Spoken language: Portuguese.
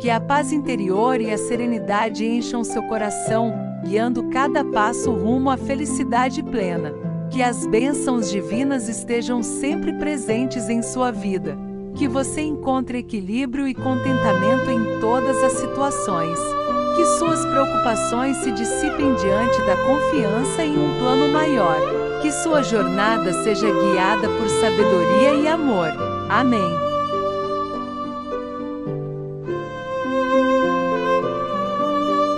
Que a paz interior e a serenidade encham seu coração, guiando cada passo rumo à felicidade plena. Que as bênçãos divinas estejam sempre presentes em sua vida. Que você encontre equilíbrio e contentamento em todas as situações. Que suas preocupações se dissipem diante da confiança em um plano maior. Que sua jornada seja guiada por sabedoria e amor. Amém.